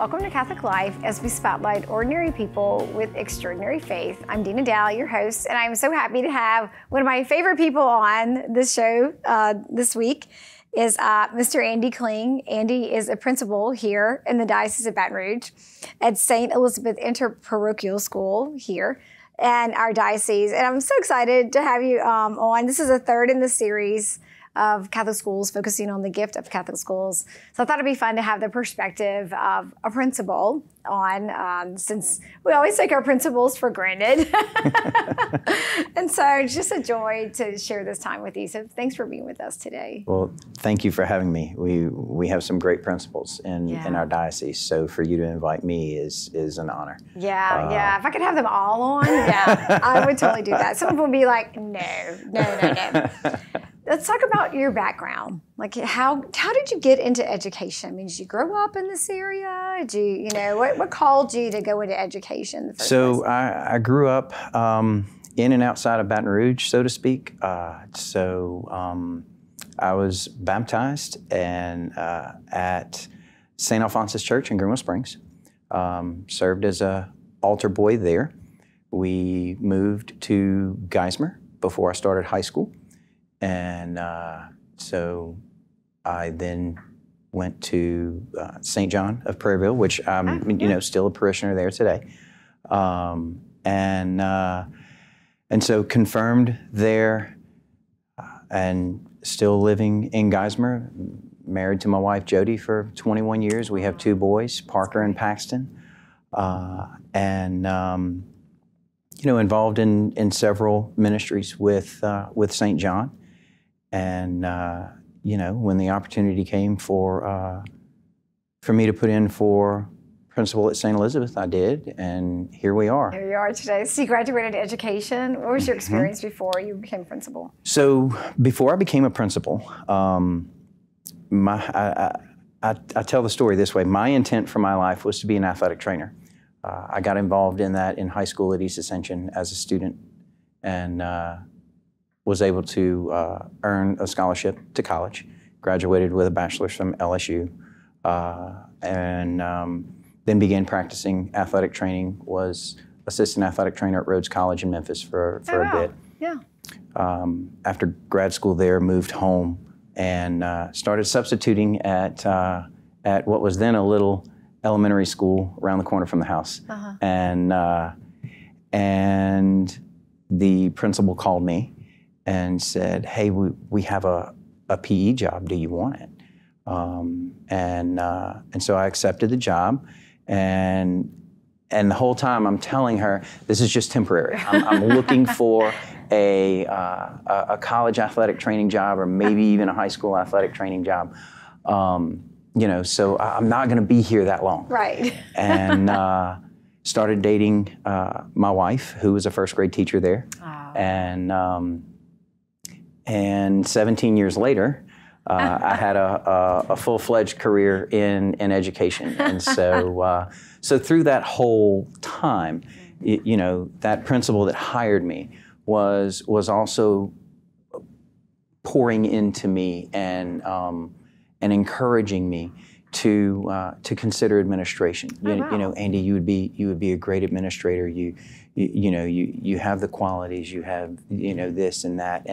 Welcome to Catholic Life, as we spotlight ordinary people with extraordinary faith. I'm Dina Dow, your host, and I'm so happy to have one of my favorite people on this show this week is Mr. Andy Kling. Andy is a principal here in the Diocese of Baton Rouge at Saint Elizabeth Interparochial School here in our diocese. And I'm so excited to have you on. This is the third in the series of Catholic schools, focusing on the gift of Catholic schools. So I thought it'd be fun to have the perspective of a principal on, since we always take our principals for granted. And so it's just a joy to share this time with you. So thanks for being with us today. Well, thank you for having me. We have some great principals in our diocese. So for you to invite me is an honor. Yeah, yeah. If I could have them all on, yeah, I would totally do that. Some of them would be like, no. Let's talk about your background. Like, how did you get into education? I mean, did you grow up in this area? Did you, what called you to go into education? The first so I grew up in and outside of Baton Rouge, so to speak. I was baptized and at Saint Alphonsus Church in Greenwell Springs. Served as a altar boy there. We moved to Geismar before I started high school. And so I then went to St. John of Prairieville, which I'm still a parishioner there today. And so confirmed there and still living in Geismar, married to my wife Jody for 21 years. We have two boys, Parker and Paxton. Involved in several ministries with St. John. And, when the opportunity came for me to put in for principal at St. Elizabeth, I did, and here we are. Here you are today. So you graduated education. What was your experience before you became principal? So before I became a principal, I tell the story this way. My intent for my life was to be an athletic trainer. I got involved in that in high school at East Ascension as a student, and was able to earn a scholarship to college, graduated with a bachelor's from LSU, then began practicing athletic training, was assistant athletic trainer at Rhodes College in Memphis for a bit. Yeah. After grad school there, moved home and started substituting at what was then a little elementary school around the corner from the house. Uh-huh. And the principal called me and said, "Hey, we have a PE job. Do you want it?" And so I accepted the job, and the whole time I'm telling her this is just temporary. I'm looking for a college athletic training job, or maybe even a high school athletic training job. So I'm not going to be here that long. Right. And started dating my wife, who was a first grade teacher there. Oh. And 17 years later, I had a full-fledged career in education. And so through that whole time, that principal that hired me was also pouring into me and encouraging me to consider administration. Oh, wow. Andy, you would be a great administrator. You have the qualities. You have this and that,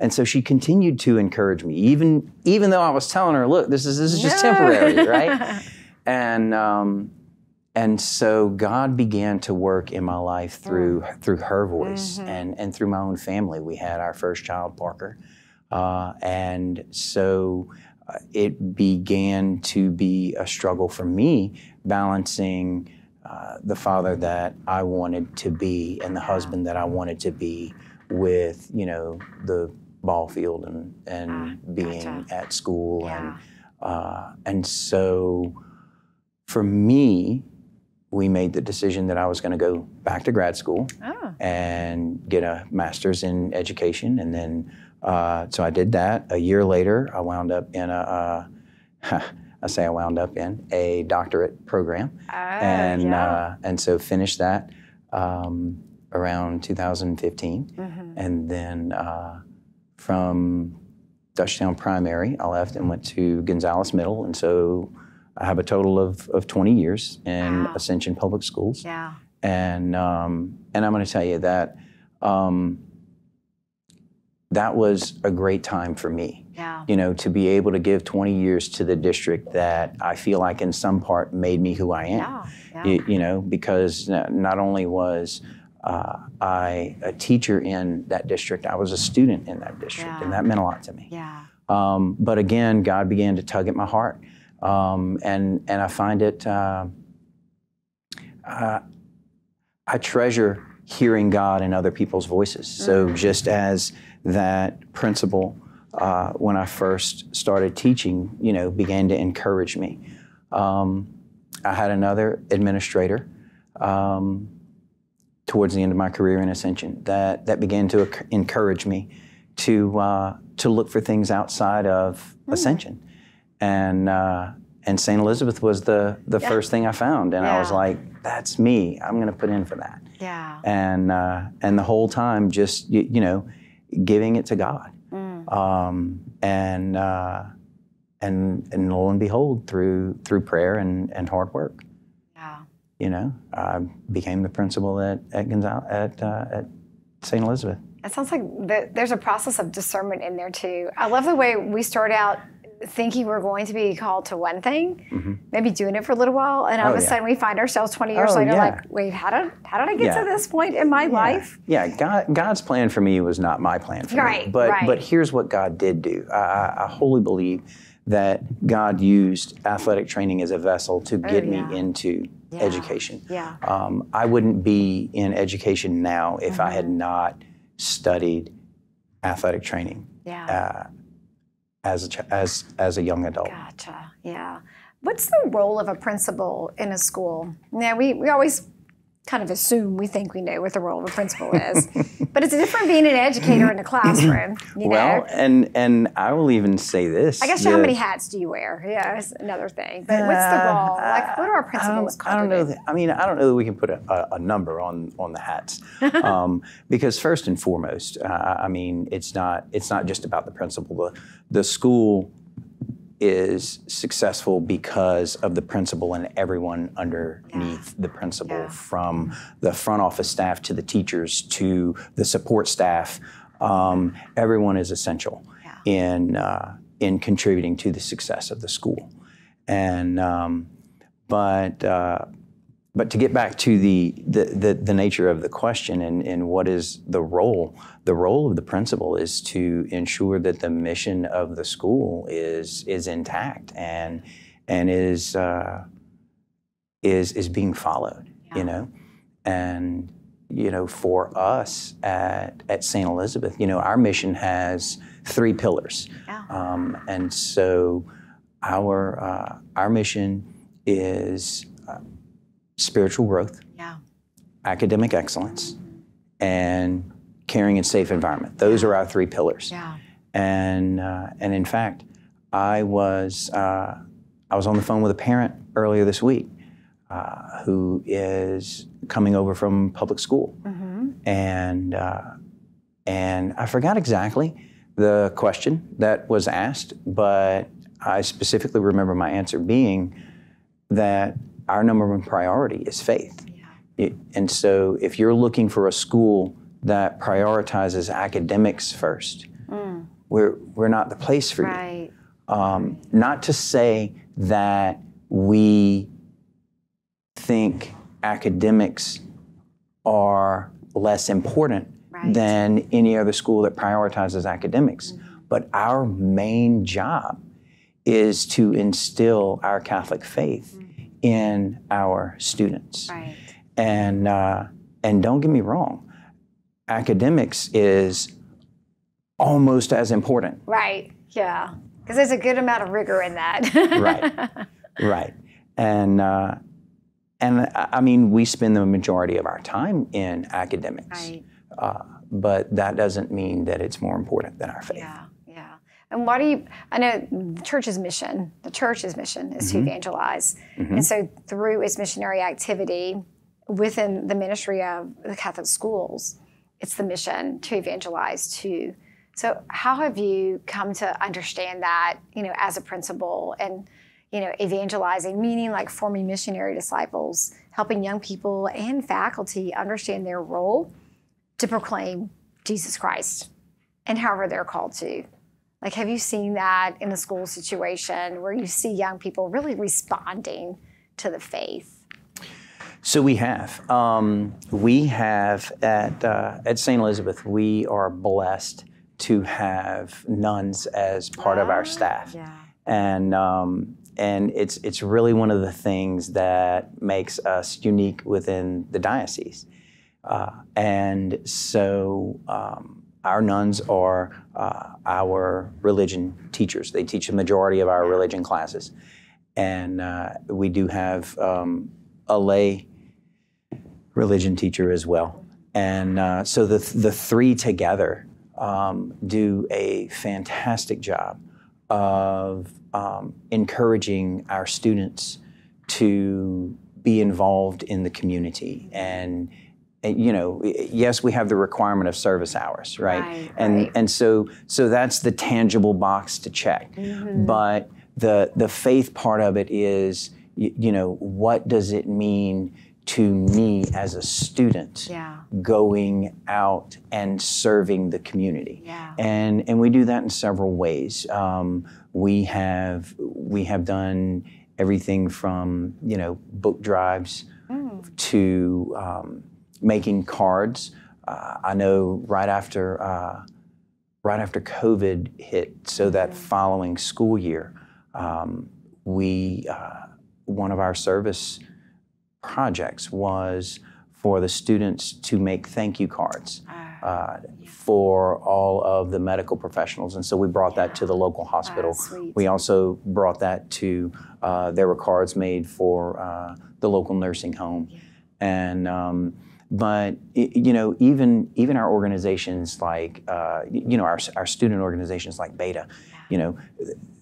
and so she continued to encourage me, even though I was telling her, look, this is just temporary, right? And so God began to work in my life through her voice and through my own family. We had our first child, Parker, and so it began to be a struggle for me balancing the father that I wanted to be and the husband that I wanted to be with, the ball field and being at school. Yeah. And so for me, we made the decision that I was going to go back to grad school and get a master's in education. And then so I did that. A year later, I wound up in a doctorate program. Oh, and so finished that around 2015. And then from Dutchtown Primary, I left and went to Gonzales Middle. And so I have a total of 20 years in wow. Ascension Public Schools. Yeah. And I'm going to tell you that that was a great time for me. Yeah. You know, to be able to give 20 years to the district that I feel like in some part made me who I am. Yeah. Yeah. You know, because not only was I a teacher in that district, I was a student in that district, yeah. and that meant a lot to me. Yeah. But again, God began to tug at my heart. And I find it, I treasure hearing God in other people's voices. So just as that principle, when I first started teaching, you know, began to encourage me. I had another administrator towards the end of my career in Ascension that began to encourage me to look for things outside of Ascension. And Saint Elizabeth was the yeah. first thing I found, and yeah. I was like, "That's me. I'm going to put in for that." Yeah. And the whole time, just you know, giving it to God. Mm. And lo and behold, through prayer and hard work. Yeah. You know, I became the principal at Saint Elizabeth. It sounds like there's a process of discernment in there too. I love the way we start out. Thinking we're going to be called to one thing, mm-hmm. maybe doing it for a little while, and all of a sudden we find ourselves 20 years later yeah. like, wait, how did I get yeah. to this point in my yeah. life? Yeah, God's plan for me was not my plan for right, me. But, right. but here's what God did do. I wholly believe that God used athletic training as a vessel to get yeah. me into yeah. education. Yeah. I wouldn't be in education now if mm-hmm. I had not studied athletic training. Yeah. As a young adult. Gotcha, yeah. What's the role of a principal in a school? Now, we always kind of assume we think we know what the role of a principal is, but it's different being an educator in a classroom, you well, know? And I will even say this. I guess how many hats do you wear? Yeah, that's another thing. But what's the role? Like, what are our principals called? I don't know. I don't know that we can put a number on the hats, because first and foremost, it's not just about the principal. The school is successful because of the principal and everyone underneath yeah. the principal, yeah. from the front office staff to the teachers to the support staff. Everyone is essential yeah. in contributing to the success of the school. And but to get back to the nature of the question and what is the role? The role of the principal is to ensure that the mission of the school is intact and is being followed, yeah. you know? And, you know, for us at St. Elizabeth, you know, our mission has three pillars. Yeah. And so our mission is spiritual growth, yeah. academic excellence, mm-hmm. and caring and safe environment. Those yeah. are our three pillars. Yeah. And in fact, I was on the phone with a parent earlier this week who is coming over from public school. Mm-hmm. And I forgot exactly the question that was asked, but I specifically remember my answer being that our number one priority is faith. Yeah. And so if you're looking for a school that prioritizes academics first, we're not the place for right. you. Not to say that we think academics are less important right. than any other school that prioritizes academics, mm-hmm. but our main job is to instill our Catholic faith mm-hmm. in our students. Right. And don't get me wrong, academics is almost as important. Right, yeah, because there's a good amount of rigor in that. Right, right. And I mean, we spend the majority of our time in academics, right. But that doesn't mean that it's more important than our faith. Yeah, yeah. And why do you, I know the church's mission is mm-hmm. to evangelize. Mm-hmm. And so through its missionary activity within the ministry of the Catholic schools, it's the mission to evangelize too. So how have you come to understand that, you know, as a principal and, you know, evangelizing, meaning like forming missionary disciples, helping young people and faculty understand their role to proclaim Jesus Christ and however they're called to. Like, have you seen that in the school situation where you see young people really responding to the faith? So we have. At Saint Elizabeth, we are blessed to have nuns as part of our staff. Yeah. And it's really one of the things that makes us unique within the diocese. Our nuns are our religion teachers. They teach a majority of our religion classes. And we do have a lay religion teacher as well. And so the three together do a fantastic job of encouraging our students to be involved in the community. And you know, yes, we have the requirement of service hours, right? And so that's the tangible box to check. Mm-hmm. But the faith part of it is, you know, what does it mean to me as a student going out and serving the community? Yeah. And we do that in several ways. We have done everything from, you know, book drives to making cards. I know right after COVID hit, so that following school year, one of our service projects was for the students to make thank you cards for all of the medical professionals. And so we brought that to the local hospital. We also brought that to, there were cards made for the local nursing home. Yeah. And, but, you know, even our organizations like, you know, our student organizations like Beta, you know,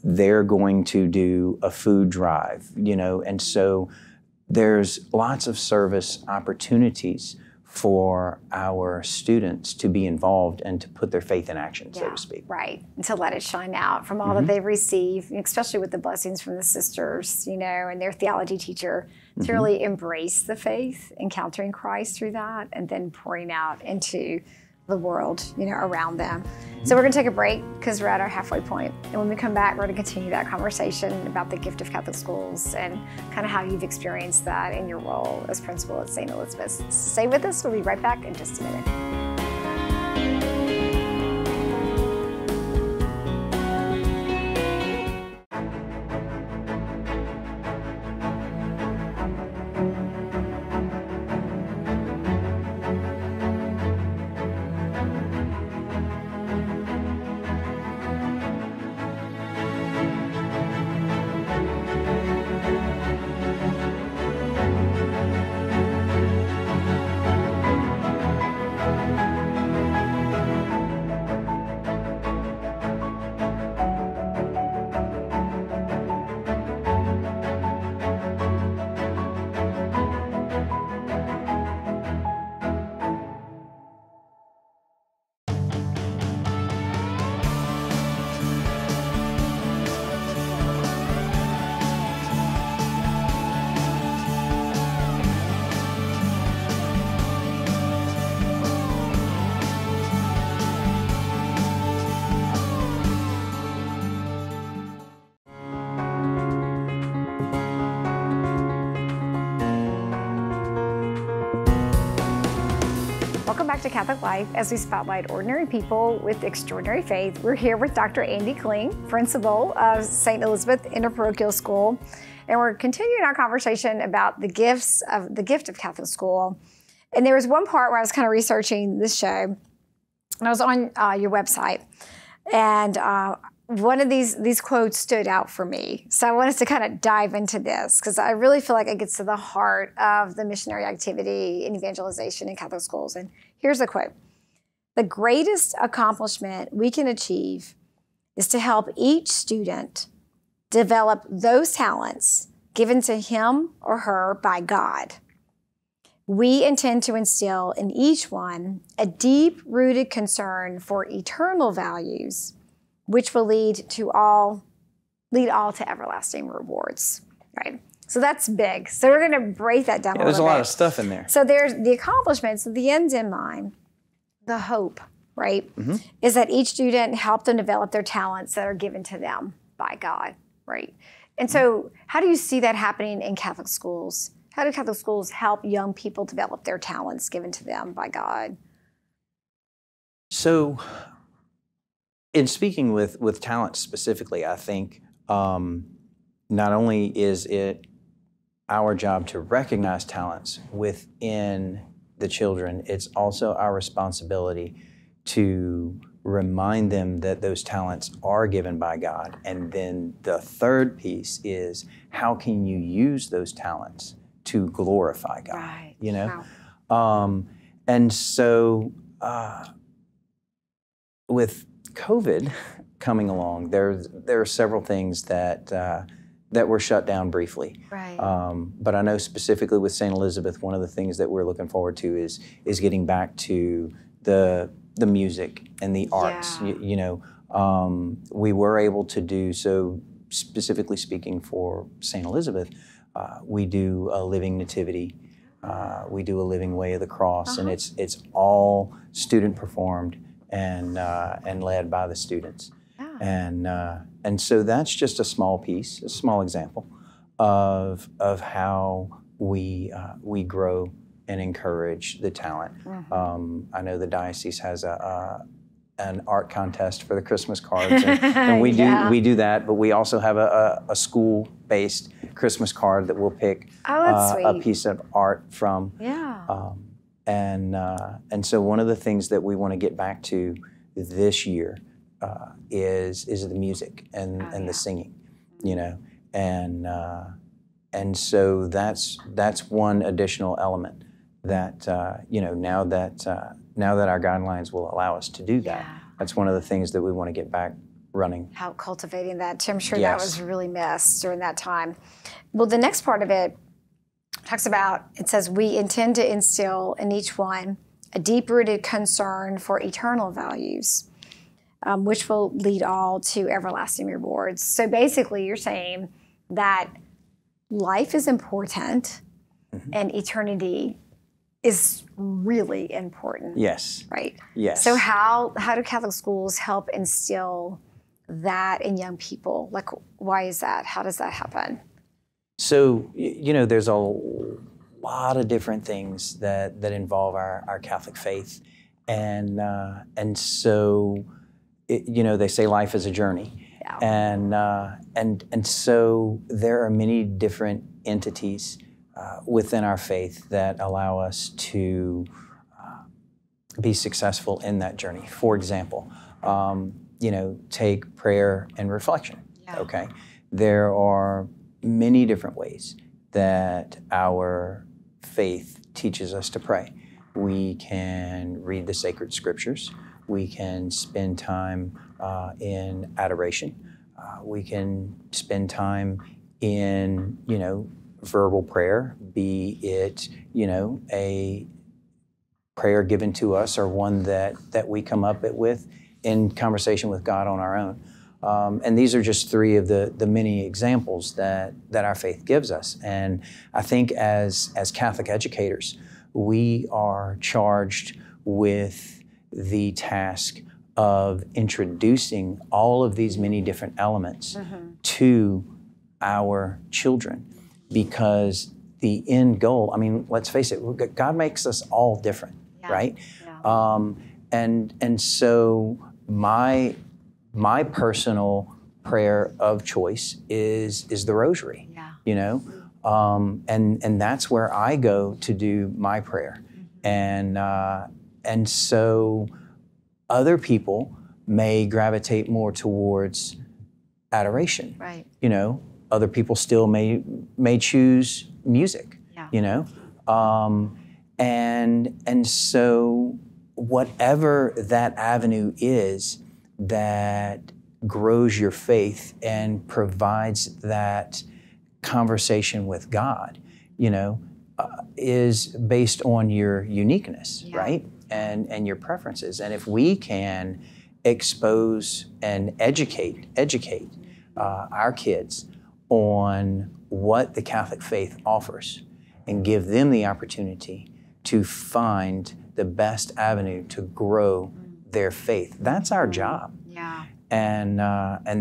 they're going to do a food drive, you know, and so there's lots of service opportunities for our students to be involved and to put their faith in action, so to speak. Right, and to let it shine out from all that they receive, especially with the blessings from the sisters, you know, and their theology teacher, to really embrace the faith, encountering Christ through that, and then pouring out into the world, you know, around them. So we're gonna take a break because we're at our halfway point. And when we come back, we're gonna continue that conversation about the gift of Catholic schools and kind of how you've experienced that in your role as principal at St. Elizabeth's. Stay with us, we'll be right back in just a minute. To Catholic Life, as we spotlight ordinary people with extraordinary faith. We're here with Dr. Andy Kling, principal of St. Elizabeth Interparochial School, and we're continuing our conversation about the gifts of the gift of Catholic school. And there was one part where I was kind of researching this show, and I was on your website, and one of these quotes stood out for me. So I want us to kind of dive into this because I really feel like it gets to the heart of the missionary activity and evangelization in Catholic schools. And here's the quote. The greatest accomplishment we can achieve is to help each student develop those talents given to him or her by God. We intend to instill in each one a deep-rooted concern for eternal values, which will lead to all lead all to everlasting rewards, right? So that's big. So we're going to break that down a little bit. There's a lot of stuff in there. So there's the accomplishments, the ends in mind, the hope, right, mm-hmm. is that each student help them develop their talents that are given to them by God, right? And so how do you see that happening in Catholic schools? How do Catholic schools help young people develop their talents given to them by God? So in speaking with talent specifically, I think not only is it our job to recognize talents within the children, it's also our responsibility to remind them that those talents are given by God. And then the third piece is, how can you use those talents to glorify God, right. you know? Wow. And so with COVID coming along, there are several things that that were shut down briefly. Right. But I know specifically with Saint Elizabeth, one of the things that we're looking forward to is getting back to the music and the arts. Yeah. You know, we were able to do so. Specifically speaking for Saint Elizabeth, we do a living nativity. We do a living way of the cross, and it's all student performed and led by the students. Yeah. And so that's just a small piece, a small example of how we grow and encourage the talent. Mm-hmm. I know the diocese has an art contest for the Christmas cards, and we yeah. we do that, but we also have a school-based Christmas card that we'll pick a piece of art from. Yeah. And so one of the things that we want to get back to this year is the music and yeah. the singing, you know, and so that's one additional element that you know, now that our guidelines will allow us to do that, yeah. that's one of the things that we want to get back running. How cultivating that, Tim, I'm sure yes. that was really missed during that time. Well, the next part of it talks about, it says, we intend to instill in each one a deep-rooted concern for eternal values, which will lead all to everlasting rewards. So basically you're saying that life is important, mm-hmm. and eternity is really important. Yes. Right? Yes. So how do Catholic schools help instill that in young people? Like, why is that? How does that happen? So, you know, there's a lot of different things that involve our Catholic faith. And so, you know, they say life is a journey. Yeah. And so there are many different entities within our faith that allow us to be successful in that journey. For example, you know, take prayer and reflection, yeah. okay? There are many different ways that our faith teaches us to pray. We can read the sacred scriptures. We can spend time in adoration. We can spend time in, you know, verbal prayer, be it, you know, a prayer given to us or one that we come up with in conversation with God on our own. And these are just three of the many examples that our faith gives us. And I think as Catholic educators, we are charged with the task of introducing all of these many different elements mm-hmm. to our children. Because the end goal, I mean, let's face it, God makes us all different, yeah. right? Yeah. And so my personal prayer of choice is the Rosary, yeah. you know? And that's where I go to do my prayer. Mm-hmm. And so other people may gravitate more towards adoration, right. you know? Other people still may choose music, yeah. you know? And so whatever that avenue is that grows your faith and provides that conversation with God, you know, is based on your uniqueness, yeah. right? And your preferences. And if we can expose and educate our kids on what the Catholic faith offers and give them the opportunity to find the best avenue to grow their faith. That's our job. Yeah. And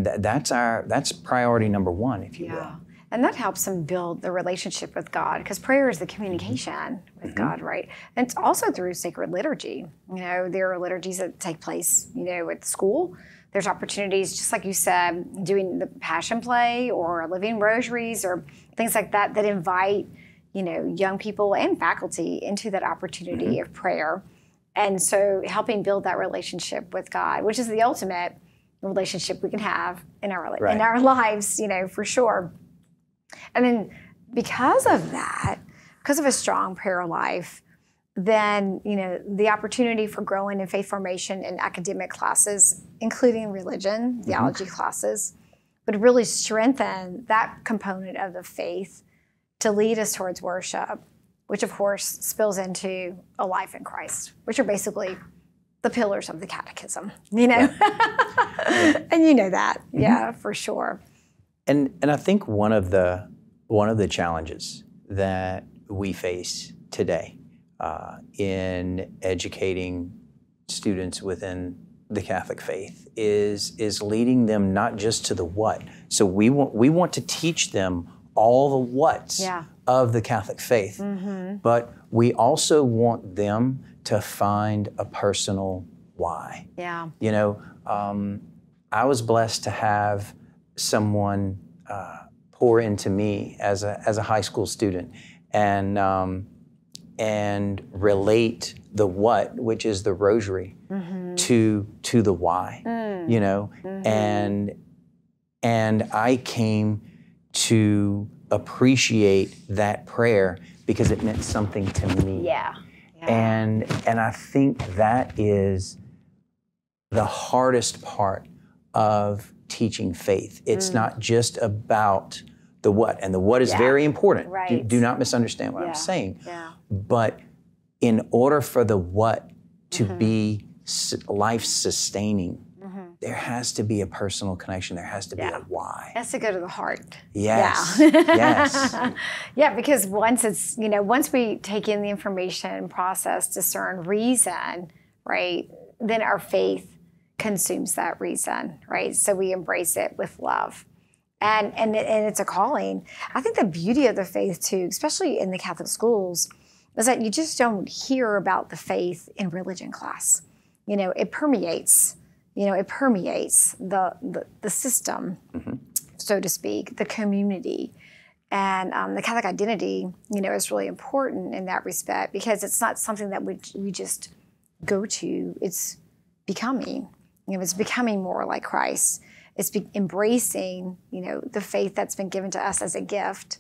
that's priority number one, if you will. And that helps them build the relationship with God, because prayer is the communication with God, right? And it's also through sacred liturgy. You know, there are liturgies that take place, you know, at school. There's opportunities, just like you said, doing the Passion Play or living rosaries or things like that, that invite, you know, young people and faculty into that opportunity of prayer. And so helping build that relationship with God, which is the ultimate relationship we can have in our, in our lives, you know, for sure. And then because of that, because of a strong prayer life, then, you know, the opportunity for growing in faith formation and academic classes, including religion, theology classes, would really strengthen that component of the faith to lead us towards worship, which of course spills into a life in Christ, which are basically the pillars of the catechism, you know? And you know that, yeah, for sure. And I think one of the challenges that we face today in educating students within the Catholic faith is leading them not just to the what. So we want to teach them all the whats of the Catholic faith, but we also want them to find a personal why. Yeah. You know, I was blessed to have someone pour into me as a high school student, and relate the what, which is the rosary, to the why, you know, and I came to appreciate that prayer because it meant something to me. And I think that is the hardest part of teaching faith. It's not just about the what, and the what is very important. Do not misunderstand what I'm saying. But in order for the what to be life-sustaining, there has to be a personal connection. There has to be a why. It has to go to the heart. Yes, because once it's, you know, once we take in the information, process, discern, reason, right, then our faith consumes that reason, right? So we embrace it with love. And it's a calling. I think the beauty of the faith too, especially in the Catholic schools, is that you just don't hear about the faith in religion class. You know, it permeates, the system, so to speak, the community. And the Catholic identity, you know, is really important in that respect, because it's not something that we just go to. It's becoming. You know, it's becoming more like Christ. It's embracing, you know, the faith that's been given to us as a gift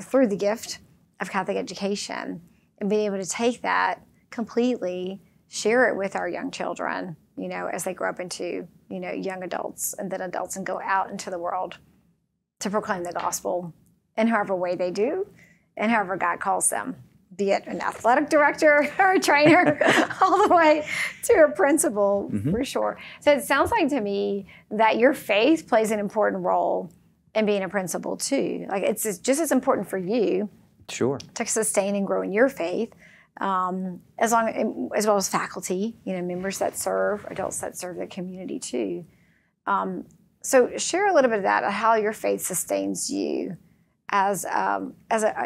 through the gift of Catholic education, and being able to take that completely, share it with our young children, you know, as they grow up into, you know, young adults and then adults, and go out into the world to proclaim the gospel in however way they do and however God calls them. Be it an athletic director or a trainer, all the way to a principal, for sure. So it sounds like to me that your faith plays an important role in being a principal too. Like, it's just as important for you to sustain and grow in your faith, as well as faculty, you know, members that serve, adults that serve the community too. So share a little bit of that, how your faith sustains you as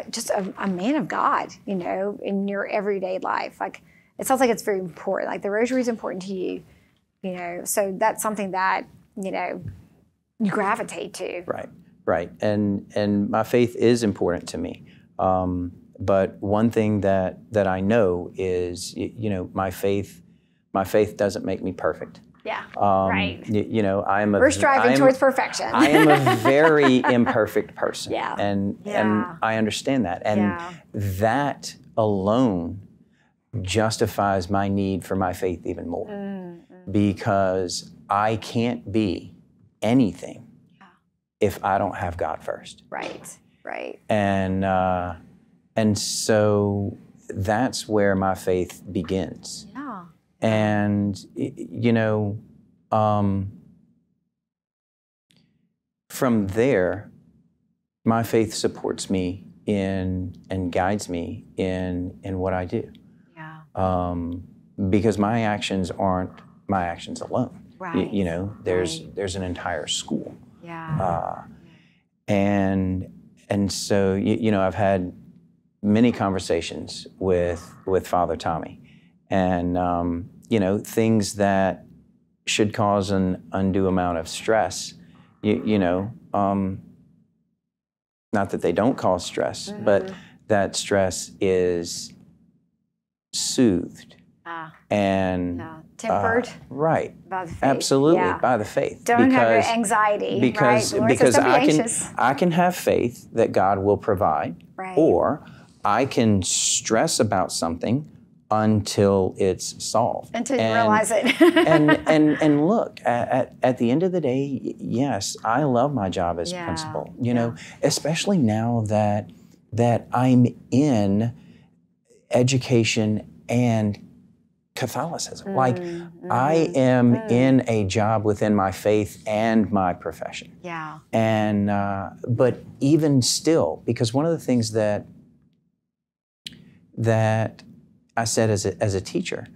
just a man of God, you know, in your everyday life. Like, it sounds like it's very important. Like, the rosary is important to you, you know, so that's something that, you know, you gravitate to. Right. And my faith is important to me. But one thing that I know is, you know, my faith doesn't make me perfect. Yeah, right. You know, we're striving towards perfection. I am a very imperfect person. And I understand that. And that alone justifies my need for my faith even more, because I can't be anything if I don't have God first. Right. And so that's where my faith begins. And, you know, from there, my faith supports me in and guides me in what I do. Yeah. Because my actions aren't my actions alone. Right. You know, there's an entire school. Yeah. And so you know, I've had many conversations with Father Tommy, and you know, things that should cause an undue amount of stress. You know, not that they don't cause stress, mm-hmm. but that stress is soothed and tempered. Right. By the faith. Absolutely, yeah. By the faith. Don't have your anxiety. Because right? Because I can have faith that God will provide, right. Or I can stress about something until it's solved. Until you realize it. and look, at the end of the day, yes, I love my job as principal. You know, especially now that I'm in education and Catholicism. I am in a job within my faith and my profession. Yeah. And but even still, because one of the things that I said as a teacher,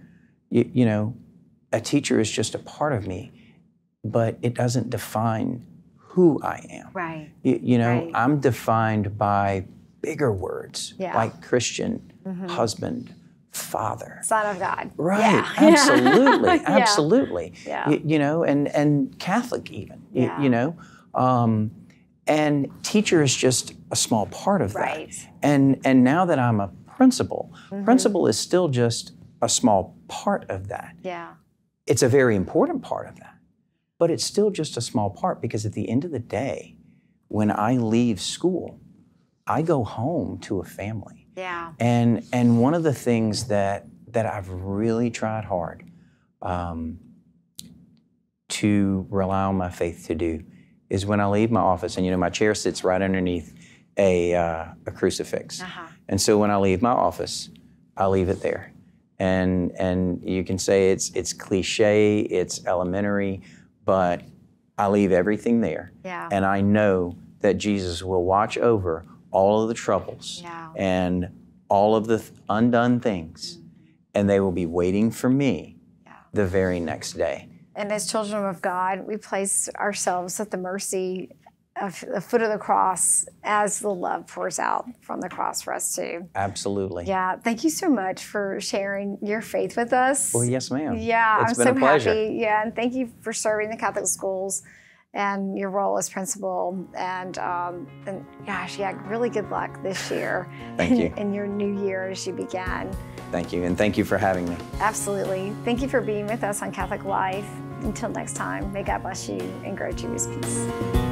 you know, a teacher is just a part of me, but it doesn't define who I am. Right. You know, right. I'm defined by bigger words like Christian, husband, father, Son of God. Right. Yeah. Absolutely. Absolutely. Yeah. You know, and Catholic even. Yeah. You know, and teacher is just a small part of that. Right. And now that I'm a principal, principal is still just a small part of that. Yeah. It's a very important part of that, but it's still just a small part, because at the end of the day, when I leave school, I go home to a family. Yeah. And one of the things that I've really tried hard to rely on my faith to do is when I leave my office, and you know, my chair sits right underneath a crucifix. Uh-huh. And so when I leave my office, I leave it there. And you can say it's cliche, it's elementary, but I leave everything there. Yeah. And I know that Jesus will watch over all of the troubles and all of the undone things, and they will be waiting for me the very next day. And as children of God, we place ourselves at the mercy of the foot of the cross as the love pours out from the cross for us too. Absolutely. Yeah, thank you so much for sharing your faith with us. Well, yes, ma'am. Yeah, it's been a pleasure. Happy. Yeah, and thank you for serving the Catholic schools and your role as principal, and gosh, yeah, really good luck this year. Thank you. In your new year as you began. Thank you, and thank you for having me. Absolutely. Thank you for being with us on Catholic Life. Until next time, may God bless you and grant you His peace.